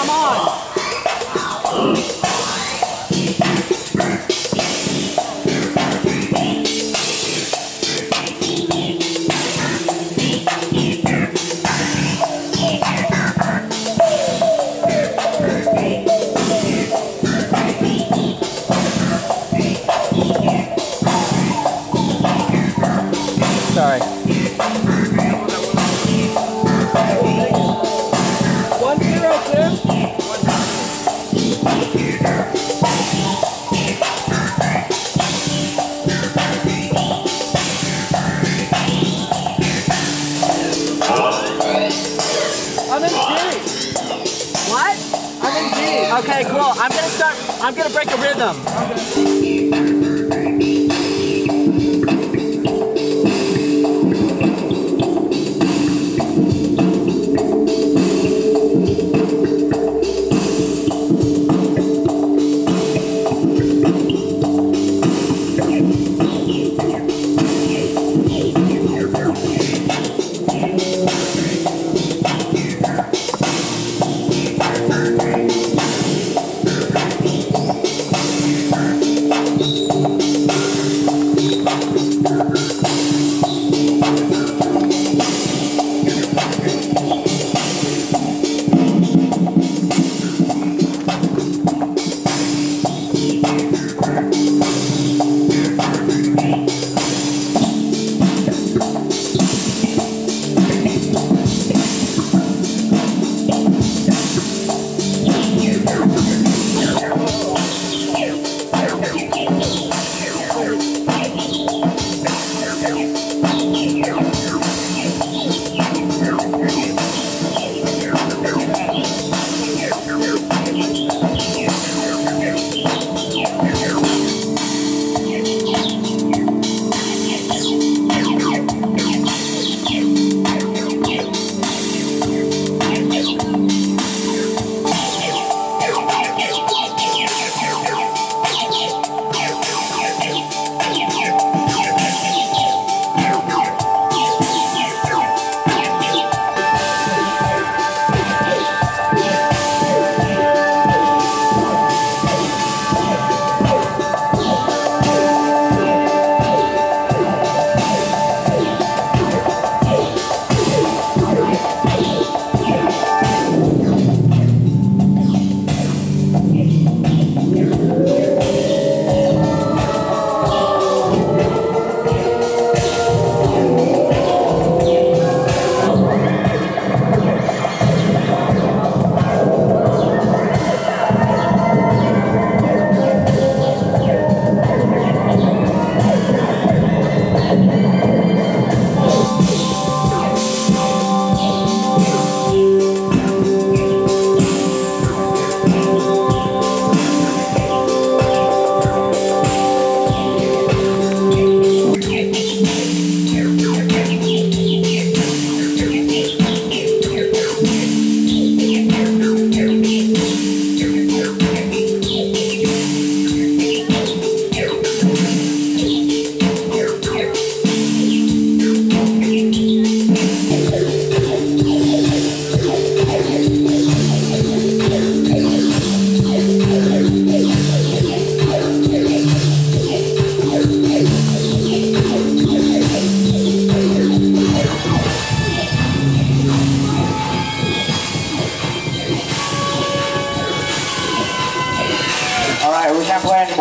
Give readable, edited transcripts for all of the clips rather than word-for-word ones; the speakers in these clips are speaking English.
come on. Okay, cool. I'm gonna break a rhythm.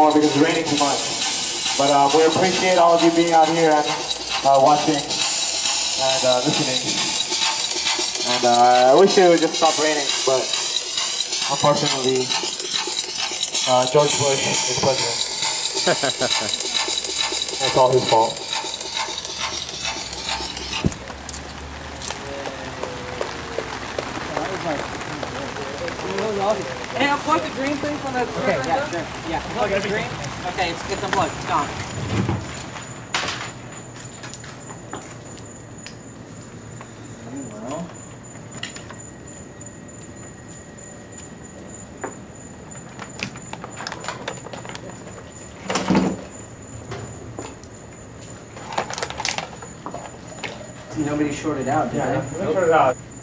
Because it's raining too much. But we appreciate all of you being out here and watching and listening. And I wish it would just stop raining, but unfortunately, George Bush is president. That's all his fault. Hey, unplug the green thing from the... Okay, yeah, sure. Yeah, unplug the green. Okay, it's unplugged. It's gone. Well. See, nobody shorted out, did they? Yeah, nobody shorted out.